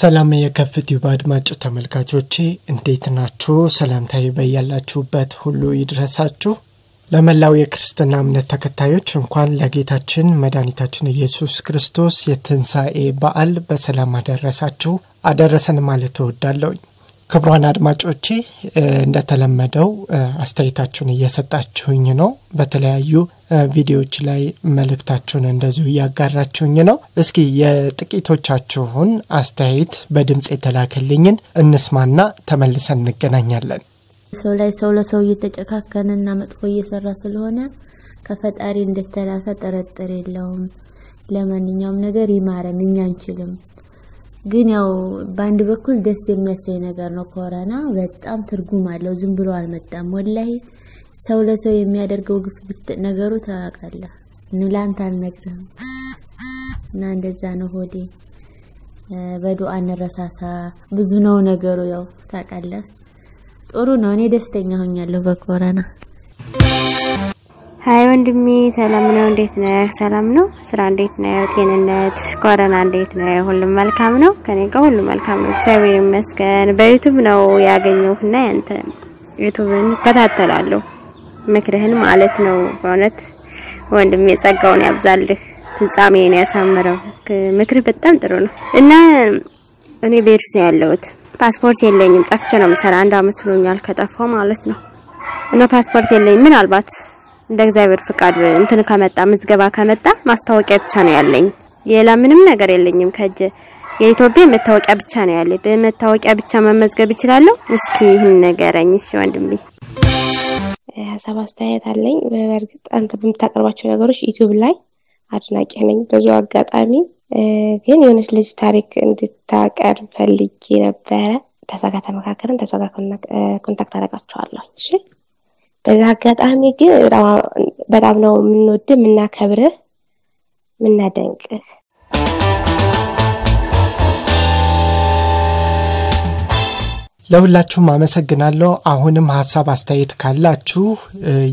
ሰላም የከፍት ዩብ አድማጭ ተመልካቾቼ እንዴት ናችሁ? ሰላምታዬ በያላችሁበት ሁሉ ይድረሳችሁ። ለመላው የክርስትና እምነት ተከታዮች እንኳን ለጌታችን መድኃኒታችን ኢየሱስ ክርስቶስ የትንሳኤ በዓል በሰላም አደረሳችሁ አደረሰን ማለት እወዳለሁ። ክብሯን አድማጮቼ እንደተለመደው አስተያየታችሁን እየሰጣችሁኝ ነው። በተለያዩ ቪዲዮዎች ላይ መልእክታችሁን እንደዚሁ ያጋራችሁኝ ነው። እስኪ የጥቂቶቻችሁን አስተያየት በድምጽ ተላከልኝን እንስማና ተመልሰን እንገናኛለን። ሰው ላይ ሰው ለሰው እየተጨካከነና መጥፎ እየሰራ ስለሆነ ከፈጣሪ እንደተላከ ተረጥር የለውም። ለማንኛውም ነገር ይማረን እኛ አንችልም። ግን ያው ባንድ በኩል ደስ የሚያሰኝ ነገር ነው። ኮራና በጣም ትርጉም አለው። ዝም ብሎ አልመጣም። ወላሂ ሰው ለሰው የሚያደርገው ግፍ ነገሩ ታቃለ ንላንታ አልነግርም። እና እንደዛ ነው። ሆዴ በዱአ እንረሳሳ። ብዙ ነው ነገሩ ያው ታቃለ። ጥሩ ነው። እኔ ደስተኛ ሆኛለሁ በኮራና። ሃይ ወንድሜ ሰላም ነው? እንዴት ነህ? ሰላም ነው? ስራ እንዴት ነው? ጤንነት ኮራና እንዴት ነው? ሁሉ መልካም ነው? ከኔ ጋር ሁሉ መልካም ነው እግዚአብሔር ይመስገን። በዩቲዩብ ነው ያገኘሁና አንተ ዩቲዩብን ከታተላለሁ መክረህን ማለት ነው። በእውነት ወንድሜ ጸጋውን ያብዛልህ ፍጻሜን ያሳምረው። ምክር በጣም ጥሩ ነው። እና እኔ ቤርስ ያለሁት ፓስፖርት የለኝም። ጠፍቼ ነው መሰራ አንድ አመት ሆኖኛል ከጠፋው ማለት ነው። እና ፓስፖርት የለኝም። ምን አልባት እንደ እግዚአብሔር ፍቃድ እንትን ከመጣ ምዝገባ ከመጣ ማስታወቂያ ብቻ ነው ያለኝ። ሌላ ምንም ነገር የለኝም ከጄ። የኢትዮጵያ መታወቂያ ብቻ ነው ያለኝ። በመታወቂያ ብቻ መመዝገብ ይችላል? እስኪ ይሄን ነገረኝ እሺ ወንድሜ። ሀሳባስተያየት አለኝ። በእርግጥ አንተ በምታቀርባቸው ነገሮች ዩቲዩብ ላይ አድናቂ ነኝ። በዛ አጋጣሚ ግን የሆነች ልጅ ታሪክ እንድታቀርብ ፈልጌ ነበር። ተሳካተመካከረን ተሳካከና ኮንታክት አደረጋቸዋለሁ እሺ። በዛ አጋጣሚ ግን በጣም ነው የምንወድ የምናከብር የምናደንቅ። ለሁላችሁም አመሰግናለሁ። አሁንም ሐሳብ አስተያየት ካላችሁ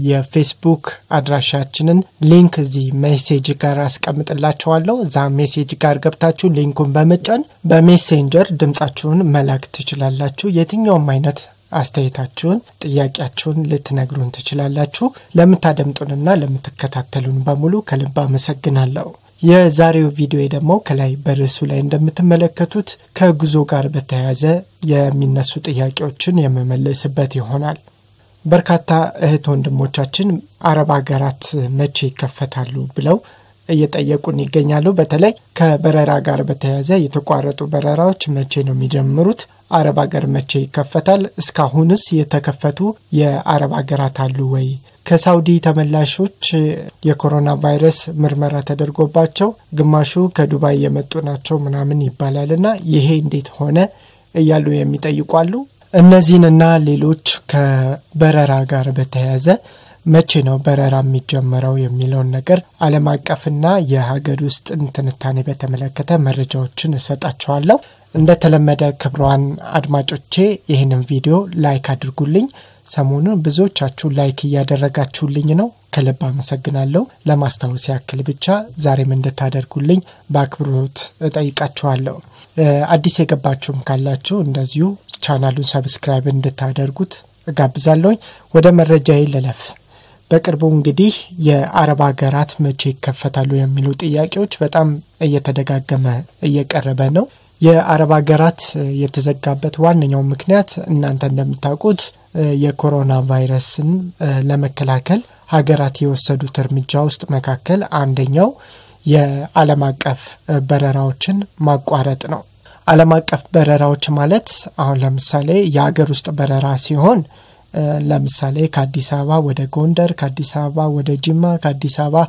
የፌስቡክ አድራሻችንን ሊንክ እዚህ ሜሴጅ ጋር አስቀምጥላችኋለሁ። ዛ ሜሴጅ ጋር ገብታችሁ ሊንኩን በመጫን በሜሴንጀር ድምጻችሁን መላክ ትችላላችሁ። የትኛውም አይነት አስተያየታችሁን ጥያቄያችሁን ልትነግሩን ትችላላችሁ። ለምታደምጡንና ለምትከታተሉን በሙሉ ከልብ አመሰግናለሁ። የዛሬው ቪዲዮ ደግሞ ከላይ በርዕሱ ላይ እንደምትመለከቱት ከጉዞ ጋር በተያያዘ የሚነሱ ጥያቄዎችን የመመለስበት ይሆናል። በርካታ እህት ወንድሞቻችን አረብ ሀገራት መቼ ይከፈታሉ ብለው እየጠየቁን ይገኛሉ። በተለይ ከበረራ ጋር በተያያዘ የተቋረጡ በረራዎች መቼ ነው የሚጀምሩት? አረብ ሀገር መቼ ይከፈታል? እስካሁንስ የተከፈቱ የአረብ ሀገራት አሉ ወይ? ከሳውዲ ተመላሾች የኮሮና ቫይረስ ምርመራ ተደርጎባቸው ግማሹ ከዱባይ የመጡ ናቸው ምናምን ይባላልና ይሄ እንዴት ሆነ እያሉ የሚጠይቋሉ። እነዚህንና ሌሎች ከበረራ ጋር በተያያዘ መቼ ነው በረራ የሚጀምረው የሚለውን ነገር ዓለም አቀፍና የሀገር ውስጥ እንትንታኔ በተመለከተ መረጃዎችን እሰጣችኋለሁ። እንደተለመደ ክብሯን አድማጮቼ ይሄንን ቪዲዮ ላይክ አድርጉልኝ። ሰሞኑን ብዙዎቻችሁ ላይክ ያደረጋችሁልኝ ነው። ከልብ አመሰግናለሁ። ለማስታወስ ያክል ብቻ ዛሬም እንድታደርጉልኝ በአክብሮት እጠይቃችኋለሁ። አዲስ የገባችሁም ካላችሁ እንደዚሁ ቻናሉን ሰብስክራይብ እንድታደርጉት እጋብዛለሁ። ወደ መረጃዬ ልለፍ። በቅርቡ እንግዲህ የአረብ ሀገራት መቼ ይከፈታሉ የሚሉ ጥያቄዎች በጣም እየተደጋገመ እየቀረበ ነው። የአረብ ሀገራት የተዘጋበት ዋነኛው ምክንያት እናንተ እንደምታውቁት የኮሮና ቫይረስን ለመከላከል ሀገራት የወሰዱት እርምጃ ውስጥ መካከል አንደኛው የዓለም አቀፍ በረራዎችን ማቋረጥ ነው። ዓለም አቀፍ በረራዎች ማለት አሁን ለምሳሌ የሀገር ውስጥ በረራ ሲሆን ለምሳሌ ከአዲስ አበባ ወደ ጎንደር፣ ከአዲስ አበባ ወደ ጅማ፣ ከአዲስ አበባ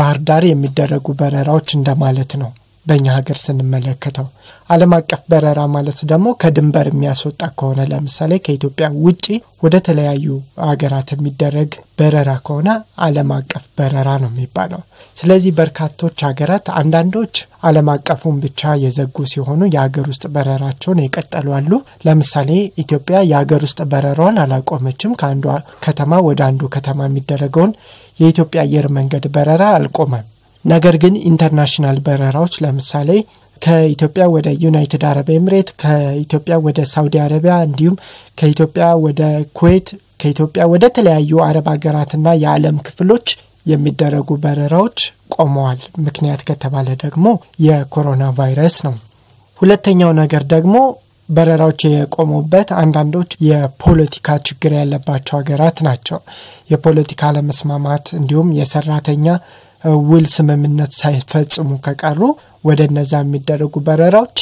ባህር ዳር የሚደረጉ በረራዎች እንደማለት ነው በእኛ ሀገር ስንመለከተው። ዓለም አቀፍ በረራ ማለት ደግሞ ከድንበር የሚያስወጣ ከሆነ ለምሳሌ ከኢትዮጵያ ውጪ ወደ ተለያዩ ሀገራት የሚደረግ በረራ ከሆነ ዓለም አቀፍ በረራ ነው የሚባለው። ስለዚህ በርካቶች ሀገራት አንዳንዶች ዓለም አቀፉን ብቻ የዘጉ ሲሆኑ የሀገር ውስጥ በረራቸውን የቀጠሉ አሉ። ለምሳሌ ኢትዮጵያ የሀገር ውስጥ በረራዋን አላቆመችም። ከአንዷ ከተማ ወደ አንዱ ከተማ የሚደረገውን የኢትዮጵያ አየር መንገድ በረራ አልቆመም። ነገር ግን ኢንተርናሽናል በረራዎች ለምሳሌ ከኢትዮጵያ ወደ ዩናይትድ አረብ ኤምሬት ከኢትዮጵያ ወደ ሳውዲ አረቢያ እንዲሁም ከኢትዮጵያ ወደ ኩዌት ከኢትዮጵያ ወደ ተለያዩ አረብ ሀገራትና የዓለም ክፍሎች የሚደረጉ በረራዎች ቆመዋል ምክንያት ከተባለ ደግሞ የኮሮና ቫይረስ ነው ሁለተኛው ነገር ደግሞ በረራዎች የቆሙበት አንዳንዶች የፖለቲካ ችግር ያለባቸው ሀገራት ናቸው የፖለቲካ ለመስማማት እንዲሁም የሰራተኛ ውል ስምምነት ሳይፈጽሙ ከቀሩ ወደ እነዛ የሚደረጉ በረራዎች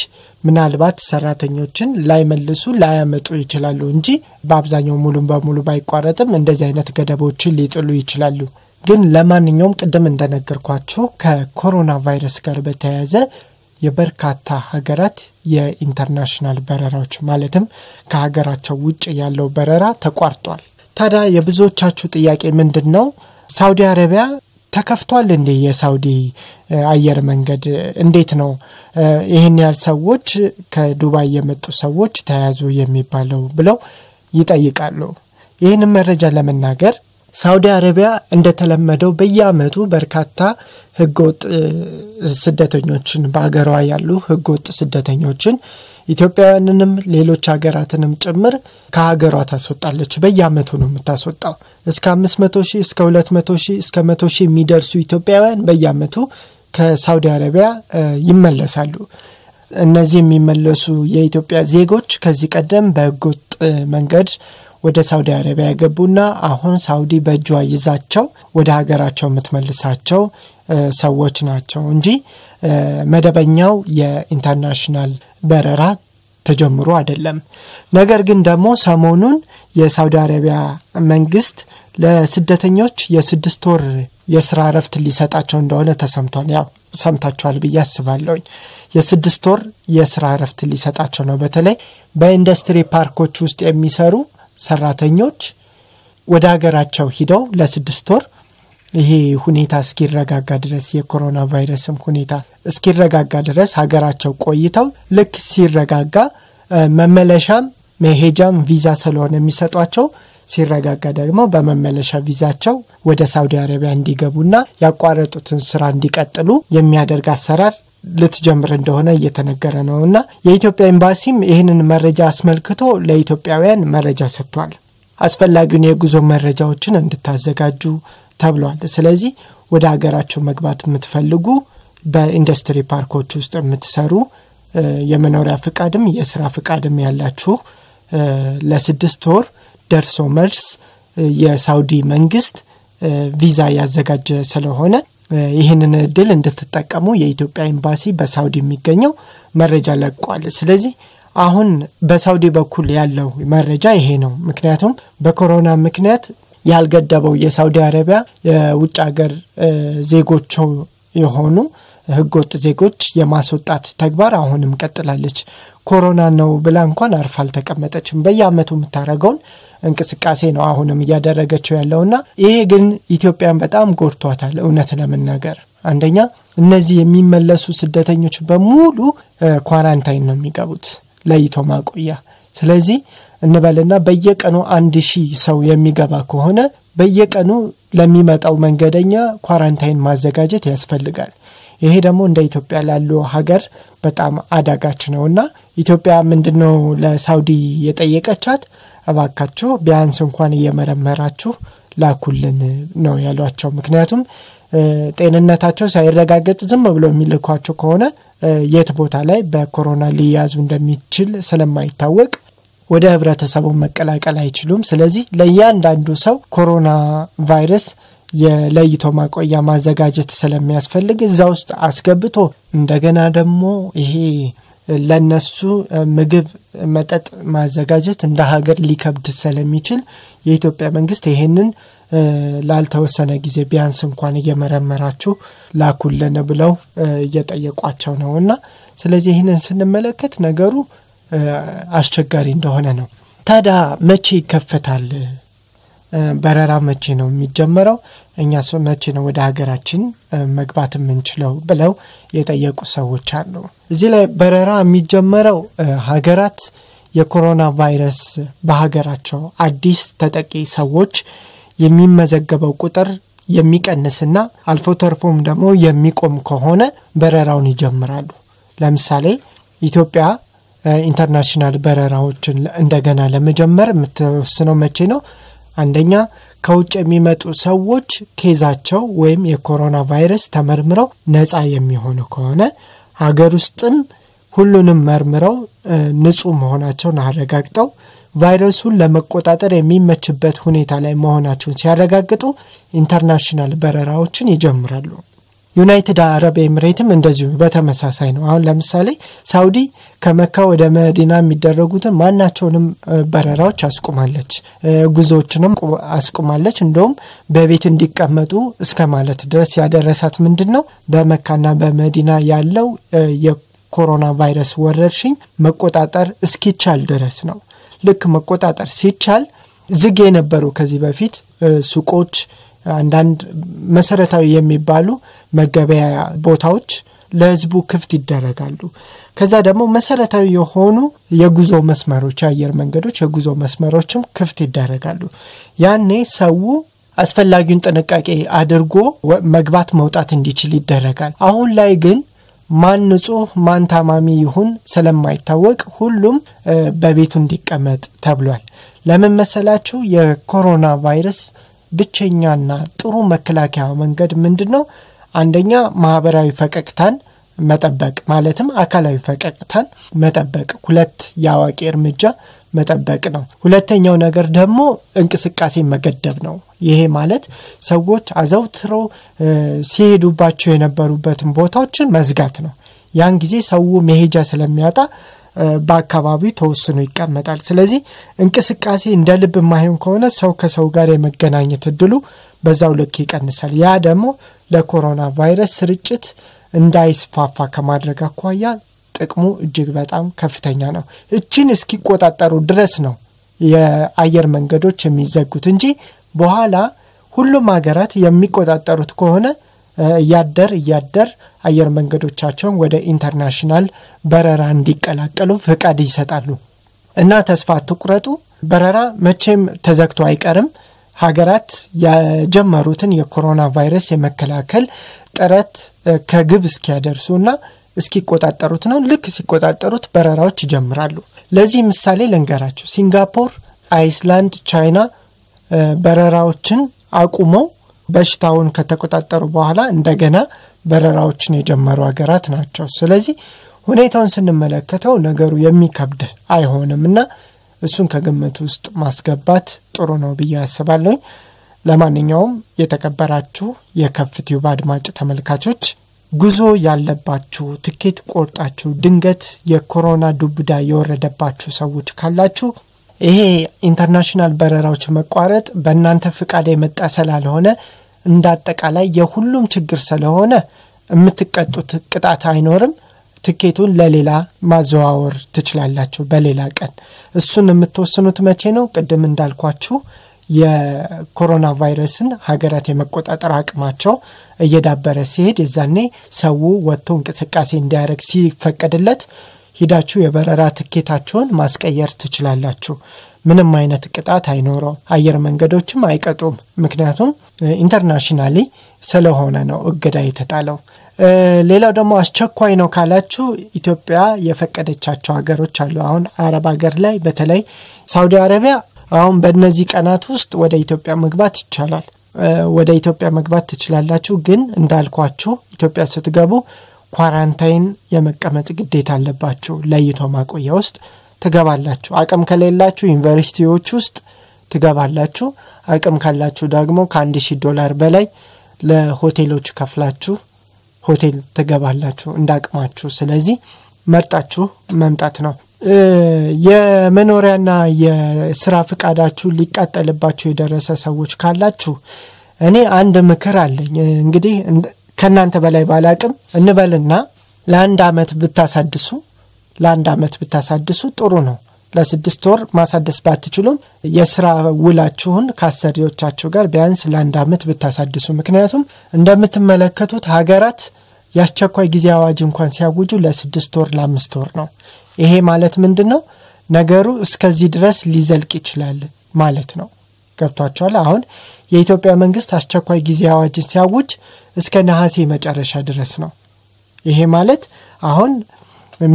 ምናልባት ሰራተኞችን ላይመልሱ ላያመጡ ይችላሉ እንጂ በአብዛኛው ሙሉን በሙሉ ባይቋረጥም እንደዚህ አይነት ገደቦችን ሊጥሉ ይችላሉ ግን ለማንኛውም ቀደም እንደነገርኳችሁ ከኮሮና ቫይረስ ጋር በተያያዘ የበርካታ ሀገራት የኢንተርናሽናል በረራዎች ማለትም ከሀገራቸው ውጪ ያለው በረራ ተቋርጧል ታዲያ የብዙዎቻችሁ ጥያቄ ምንድነው ሳውዲ አረቢያ ተከፍቷል እንዴ የሳውዲ አየር መንገድ እንዴት ነው ይሄን ያህል ሰዎች ከዱባይ የመጡ ሰዎች ተያዙ የሚባለው ብለው ይጠይቃሉ ይሄን መረጃ ለመናገር ሳውዲ አረቢያ እንደተለመደው በየአመቱ በርካታ ህገወጥ ስደተኞችን በአገሯ ያሉ ህገወጥ ስደተኞችን ኢትዮጵያውያንንም ሌሎች ሀገራትንም ጭምር ከሀገሯ ታስወጣለች በየአመቱ ነው የምታስወጣው እስከ 500,000 እስከ 200,000 እስከ 100,000 የሚደርሱ ኢትዮጵያውያን በየአመቱ ከሳውዲ አረቢያ ይመለሳሉ እነዚህ የሚመለሱ የኢትዮጵያ ዜጎች ከዚህ ቀደም በህገወጥ መንገድ ወደ ሳውዲ አረቢያ ገቡና አሁን ሳውዲ በእጅዋ ይዛቸው ወደ ሀገራቸው መተመለሳቸው ሰዎች ናቸው እንጂ መደበኛው የኢንተርናሽናል በረራ ተጀምሮ አይደለም ነገር ግን ደግሞ ሰሞኑን የሳውዲ አረቢያ መንግስት ለስደተኞች የ6 ወር የሥራ ረፍት ሊሰጣቸው እንደሆነ ተሰምቷል ያው ሰምታችኋል በያስባለሁ የ6 ወር የሥራ ረፍት ሊሰጣቸው ነው በተለይ በኢንዱስትሪ ፓርኮች ውስጥ የሚሰሩ ሰራተኞች ወደ ሀገራቸው ሄደው ለ6 ወር ይሄ ሁኔታ እስኪረጋጋ ድረስ የኮሮና ቫይረስም ሁኔታ እስኪረጋጋ ድረስ ሀገራቸው ቆይተው ልክ ሲረጋጋ መመለሻም መሄጃም ቪዛ ስለሆነ የሚሰጧቸው ሲረጋጋ ደግሞ በመመለሻ ቪዛቸው ወደ ሳውዲ አረቢያ እንዲገቡና ያቋረጡትን ስራ እንዲቀጥሉ የሚያደርግ አሰራር ለተጀምር እንደሆነ እየተነገረ ነውና የኢትዮጵያ ኤምባሲም ይሄንን መረጃ አስመልክቶ ለኢትዮጵያውያን መረጃ ሰጥቷል አስፈላጊውን የጉዞ መረጃዎችን እንድታዘጋጁ ተብሏል ስለዚህ ወደ ሀገራችሁ መግባት የምትፈልጉ በኢንዱስትሪ ፓርኮች ውስጥ የምትሰሩ የመኖሪያ ፍቃድም የሥራ ፍቃድም ያላችሁ ለ6 ወር ደርሶ መልስ የሳውዲ መንግስት ቪዛ ያዘጋጀ ስለሆነ ይሄንን እድል እንድትጠቀሙ የኢትዮጵያ ኤምባሲ በሳውዲ የሚገኘው መረጃ ለቋል ስለዚህ አሁን በሳውዲ በኩል ያለው መረጃ ይሄ ነው ምክንያቱም በኮሮና ምክንያት ያልገደበው የሳውዲ አረቢያ የውጭ ሀገር ዜጎች የሆኑ ህገወጥ ዜጎች የማስወጣት ተግባር አሁንም ቀጥላለች ኮሮና ነው ብላ እንኳን አርፋል ተቀመጠችም በየአመቱ ምታረጋውን እንቅስቃሴ ነው አሁንም ያደረገችው ያለውና ይሄ ግን ኢትዮጵያን በጣም ጎርቷታል እውነት ለመናገር አንደኛ እነዚህ የሚመለሱ ስደተኞች በሙሉ ኳራንታይን ነው የሚገቡት ለይቶ ማቆያ ስለዚህ እንበልና በየቀኑ 1000 ሰው የሚገባ ከሆነ በየቀኑ ለሚመጣው መንገደኛ ኳራንታይን ማዘጋጀት ያስፈልጋል ይሄ ደግሞ እንደ ኢትዮጵያ ላሉ ሀገር በጣም አዳጋች ነውና ኢትዮጵያ ምንድነው ለሳውዲ የጠየቀቻት አባካችሁ ቢያንስ እንኳን የመረመራችሁ ላኩልን ነው ያሏቸው ምክንያቱም ጤንነታቸው ሳይረጋገጥ ዝም ብሎ የሚልኳቸው ከሆነ የት ቦታ ላይ በኮሮና ሊያዙ እንደሚችል ስለማይታወቅ ወደ ህብረተሰቡ መቀላቀል አይችሉም ስለዚህ ለእያንዳንዱ ሰው ኮሮና ቫይረስ የለይቶ ማቆያ ማዘጋጀት ስለሚያስፈልግ እዛው ውስጥ አስገብቶ እንደገና ደግሞ ይሄ ለነሱ ምግብ መጠጥ ማዘጋጀት እንደ ሀገር ሊከብድ ስለሚችል የኢትዮጵያ መንግስት ይሄንን ላልተወሰነ ጊዜ ቢያንስ እንኳን እየመረመራችሁ ላኩልን ብለው እየጠየቋቸው ነውና ስለዚህ ይሄንን ስንመለከት ነገሩ አስቸጋሪ እንደሆነ ነው ታዲያ መቼ ይከፈታል በረራ መቼ ነው የሚጀመረው እኛስ መቼ ነው ወደ ሀገራችን መግባት የምንችለው ብለው የጠየቁ ሰዎች አሉ እዚህ ላይ በረራ የሚጀመረው ሀገራት የኮሮና ቫይረስ በሀገራቸው አዲስ ተጠቂ ሰዎች የሚመዘገበው ቁጥር የሚቀንስና አልፎ ተርፎም ደግሞ የሚቆም ከሆነ በረራውን ይጀምራሉ ለምሳሌ ኢትዮጵያ ኢንተርናሽናል በረራዎችን እንደገና ለመጀመር የምትወስነው መቼ ነው? አንደኛ ከውጭ የሚመጡ ሰዎች ኬዛቸው ወይም የኮሮና ቫይረስ ተመርምረው ነፃ የሚሆኑ ከሆነ ሀገር ውስጥም ሁሉንም መርምረው ንጹህ መሆናቸውን አረጋግጠው ቫይረሱን ለመቆጣጠር የሚመችበት ሁኔታ ላይ መሆናቸውን ሲያረጋግጡ ኢንተርናሽናል በረራዎችን ይጀምራሉ። ዩናይትድ አረብ ኤሚሬትም እንደዚሁ በተመሳሳይ ነው። አሁን ለምሳሌ ሳውዲ ከመካ ወደ መዲና የሚደረጉትን ማናቸውንም በረራዎች አስቆማለች፣ ጉዞዎችንም አስቆማለች። እንደውም በቤት እንዲቀመጡ እስከማለት ድረስ ያደረሳት ምንድነው? በመካና በመዲና ያለው የኮሮና ቫይረስ ወረርሽኝ መቆጣጠር እስኪቻል ድረስ ነው። ልክ መቆጣጠር ሲቻል ዝግ የነበሩ ከዚህ በፊት ሱቆች አንዳንድ መሰረታዊ የሚባሉ መገበያ ቦታዎች ለህዝቡ ክፍት ይደረጋሉ። ከዛ ደግሞ መሰረታዊ የሆኑ የጉዞ መስመሮች አየር መንገዶች የጉዞ መስመሮችም ክፍት ይደረጋሉ። ያኔ ሰው አስፈልጋዩን ጥንቃቄ አድርጎ መግባት መውጣት እንዲችል ይደረጋል። አሁን ላይ ግን ማን ንጹህ ማን ታማሚ ይሁን ስለማይታወቅ ሁሉም በቤቱ እንዲቀመጥ ተብሏል። ለምን መሰላችሁ? የኮሮና ቫይረስ ብቸኛና ጥሩ መከላከያ መንገድ ምንድነው? አንደኛ ማህበራዊ ፈቀቅታን መጠበቅ ማለትም አካላዊ ፈቀቅታን መጠበቅ፣ ሁለት ያዋቂ እርምጃ መጠበቅ ነው። ሁለተኛው ነገር ደግሞ እንቅስቃሴ መገደብ ነው። ይሄ ማለት ሰዎች አዘውትረው ሲሄዱባቸው የነበሩበትን ቦታዎችን መዝጋት ነው። ያን ጊዜ ሰው መሄጃ ስለሚያጣ በአካባቢው ተወስኖ ይቀመጣል። ስለዚህ እንቅስቃሴ እንደልብ ማይሆን ከሆነ ሰው ከሰው ጋር የመገናኘት እድሉ በዛው ልክ ይቀንሳል። ያ ደግሞ ለኮሮና ቫይረስ ስርጭት እንዳይስፋፋ ከማድረግ አኳያ ጥቅሙ እጅግ በጣም ከፍተኛ ነው። እቺን እስኪቆጣጠሩ ድረስ ነው የአየር መንገዶች የሚዘጉት እንጂ በኋላ ሁሉም ሀገራት የሚቆጣጠሩት ከሆነ ያደር አየር መንገዶቻቸውን ወደ ኢንተርናሽናል በረራ እንዲቀላቀሉ ፍቃድ ይሰጣሉ። እና ተስፋ ተቁረጡ፣ በረራ መቼም ተዘግቶ አይቀርም። ሀገራት ያጀመሩትን የኮሮና ቫይረስ የመከላከል ጥረት ከግብ እስኪያደርሱና እስኪቆጣጠሩት ነው። ልክ ሲቆጣጠሩት በረራዎች ይጀምራሉ። ለዚህ ምሳሌ ልንገራችሁ። ሲንጋፖር፣ አይስላንድ፣ ቻይና በረራዎችን አቁመው በሽታውን ከተቆጣጣሩ በኋላ እንደገና በረራዎችን የጀመሩ ሀገራት ናቸው። ስለዚህ ሁኔታውን ስንመለከተው ነገሩ የሚከብድ አይሆንምና እሱን ከግምት ውስጥ ማስገባት ጥሩ ነው ብዬ አስባለሁ። ለማንኛውም የተከበራችሁ የከፍ ቲዩብ አድማጭ ተመልካቾች ጉዞ ያለባችሁ ትኬት ቆርጣችሁ ድንገት የኮሮና ዱብዳ የወረደባችሁ ሰዎች ካላችሁ ይሄ ኢንተርናሽናል በረራዎች መቋረጥ በእናንተ ፍቃድ የመጣ ስላልሆነ እንዳጠቃላይ የሁሉም ችግር ስለሆነ የምትቀጡት ቅጣት አይኖርም። ትኬቱን ለሌላ ማዘዋወር ትችላላችሁ በሌላ ቀን። እሱን የምትወስኑት መቼ ነው? ቀደም እንዳልኳችሁ የኮሮና ቫይረስን ሀገራት የመቆጣጠር አቅማቸው እየዳበረ ሲሄድ እዛኔ ሰው ወጥቶ እንቅስቃሴ እንዲያደርግ ሲፈቀድለት ሂዳችሁ የበረራ ትኬታችሁን ማስቀየር ትችላላችሁ። ምንም አይነት ቅጣት አይኖርም። አየር መንገዶችም አይቀጡም። ምክንያቱም ኢንተርናሽናሊ ስለሆነ ነው እገዳ የተጣለው። ሌላው ደግሞ አስቸኳይ ነው ካላችሁ ኢትዮጵያ የፈቀደቻቸው ሀገሮች አሉ። አሁን አረብ ሀገር ላይ በተለይ ሳውዲ አረቢያ አሁን በእነዚህ ቀናት ውስጥ ወደ ኢትዮጵያ መግባት ይቻላል። ወደ ኢትዮጵያ መግባት ትችላላችሁ። ግን እንዳልኳችሁ ኢትዮጵያ ስትገቡ ኳራንታይን የመቀመጥ ግዴታ አለባችሁ። ለይቶ ማቆያ ውስጥ ተገባላችሁ። አቅም ከሌላችሁ ዩኒቨርሲቲዎች ውስጥ ተገባላችሁ። አቅም ካላችሁ ደግሞ $1000 በላይ ለሆቴሎች ከፍላችሁ ሆቴል ተገባላችሁ እንዳቅማችሁ። ስለዚህ መርጣችሁ መምጣት ነው። የመኖሪያና የሥራ ፍቃዳችሁ ሊቃጠልባችሁ የደረሰ ሰዎች ካላችሁ እኔ አንድ ምክር አለኝ። እንግዲህ ከናንተ በላይ ባላቅም እንበልና ለአንድ አመት ብታሳድሱ ጥሩ ነው። ለ6 ወር ማሳደስ ባትችሉም የሥራ ውላችሁን ካሰሪዎቻችሁ ጋር ቢያንስ ለአንድ አመት ብታሳድሱ። ምክንያቱም እንደምትመለከቱት ሀገራት ያስቸኳይ ጊዜ አዋጅ እንኳን ሲያውጁ ለ6 ወር ለ5 ወር ነው። ይሄ ማለት ምንድነው? ነገሩ እስከዚህ ድረስ ሊዘልቅ ይችላል ማለት ነው። ገብቷችኋል? አሁን የኢትዮጵያ መንግስት አስቸኳይ ጊዜ አዋጅ ሲያውጅ እስከ ነሐሴ መጨረሻ ድረስ ነው። ይሄ ማለት አሁን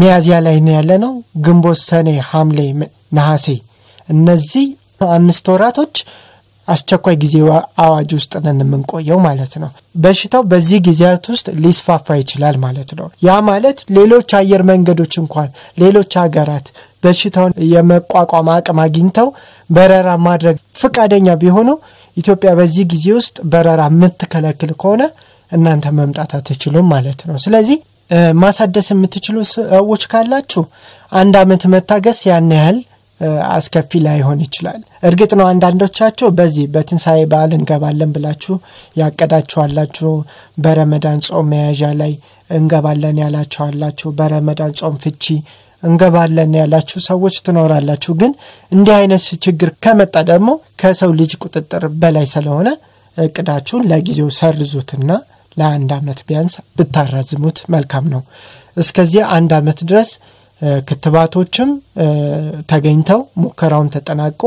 ሚያዚያ ላይ ነው ያለነው ግንቦት ሰኔ ሐምሌ ነሐሴ እነዚህ አምስት ወራቶች አስቸኳይ ጊዜ አዋጅ ውስጥ ነን የምንቆየው ማለት ነው በሽታው በዚህ ጊዜያት ውስጥ ሊስፋፋ ይችላል ማለት ነው ያ ማለት ሌሎች አየር መንገዶች እንኳን ሌሎች ሀገራት በሽታውን የመቋቋም አቅም አግኝተው በረራ ማድረግ ፍቃደኛ ቢሆኑ ኢትዮጵያ በዚህ ጊዜ ውስጥ በረራ ምትከለክል ከሆነ እናንተ መምጣት አትችሉም ማለት ነው ስለዚህ ማሳደስ የምትችሉ ሰዎች ካላችሁ አንድ አመት መታገስ ያን ያህል አስከፊ ላይሆን ይችላል እርግጥ ነው አንዳንዶቻቸው በዚህ በትንሳኤ በዓል እንገባለን ብላችሁ ያቀዳችኋላችሁ በረመዳን ጾም ያያ ላይ እንገባለን ያላችኋላችሁ በረመዳን ጾም ፍቺ እንገባለን ያላችሁ ሰዎች ትኖራላችሁ ግን እንዲህ አይነት ችግር ከመጣ ደግሞ ከሰው ልጅ ቁጥጥር በላይ ስለሆነ እቅዳችሁን ለጊዜው ሰርዙትና ለአንድ አመት ቢያንስ ብታራዝሙት መልካም ነው እስከዚህ አንድ አመት ድረስ ክትባቶችም ተገኝተው ሙከራውን ተጠናቆ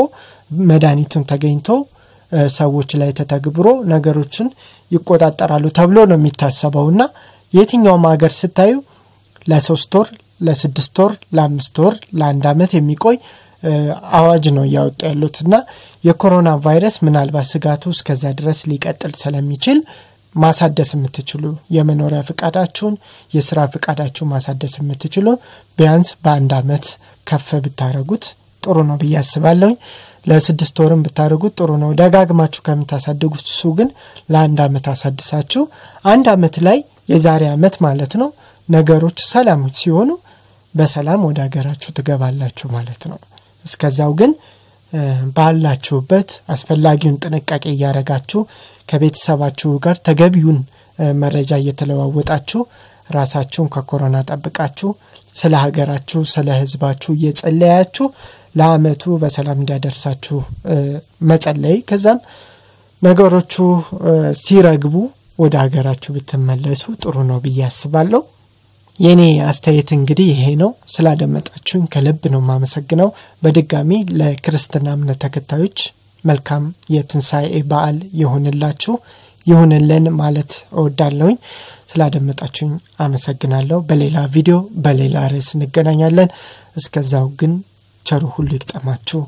መዳኒቱን ተገኝቶ ሰዎች ላይ ተተግብሮ ነገሮችን ይቆጣጣራሉ ተብሎ ነው የሚታሰበውና የትኛው ማገር ስታዩ ለ3 ወር ለ6 ወር ለ5 ወር ለአንድ አመት የሚቆይ አዋጅ ነው ያወጣሉትና የኮሮና ቫይረስ ምናልባት ስጋቱ እስከዛ ድረስ ሊቀጥል ስለሚችል ማሳደስ የምትችሉ የመኖሪያ ፍቃዳችሁን የሥራ ፍቃዳችሁ ማሳደስ የምትችሉ ቢያንስ በአንድ አመት ከፍ ብታረጉት ጥሩ ነው በያስባለሁ ለ6 ወርም ብታረጉት ጥሩ ነው ደጋግማችሁ ከምታሳደጉት ሱ ግን ለአንድ አመት አሳድሳችሁ አንድ አመት ላይ የዛሬ አመት ማለት ነው ነገሮች ሰላም ሲሆኑ በሰላም ወደ ሀገራችሁ ትገባላችሁ ማለት ነው እስከዛው ግን ባላችሁበት አስፈላጊውን ጥንቃቄ ያረጋችሁ ከቤተሰባችሁ ጋር ተገቢውን መረጃ እየተለዋወጣችሁ ራሳችሁን ከኮሮና ተጠብቃችሁ ስለ ሀገራችሁ ስለ ህዝባችሁ እየጸለያችሁ ለአመቱ በሰላም እንዲያደርሳችሁ መጸለይ ከዛም ነገሮቹ ሲረግቡ ወደ ሀገራችሁ ብትመለሱ ጥሩ ነው በያስባለሁ የኔ አስተያየት እንግዲህ ይሄ ነው ስላደመጣችሁኝ ከልብ ነው ማመሰግነው በድጋሚ ለክርስትና እምነት ተከታዮች መልካም የትንሳኤ በዓል ይሁንላችሁ ይሁንልን ማለት እወዳለሁኝ ስላደመጣችሁኝ አመሰግናለሁ በሌላ ቪዲዮ በሌላ ርዕስ እንገናኛለን እስከዛው ግን ቸሩ ሁሉ ይጠማችሁ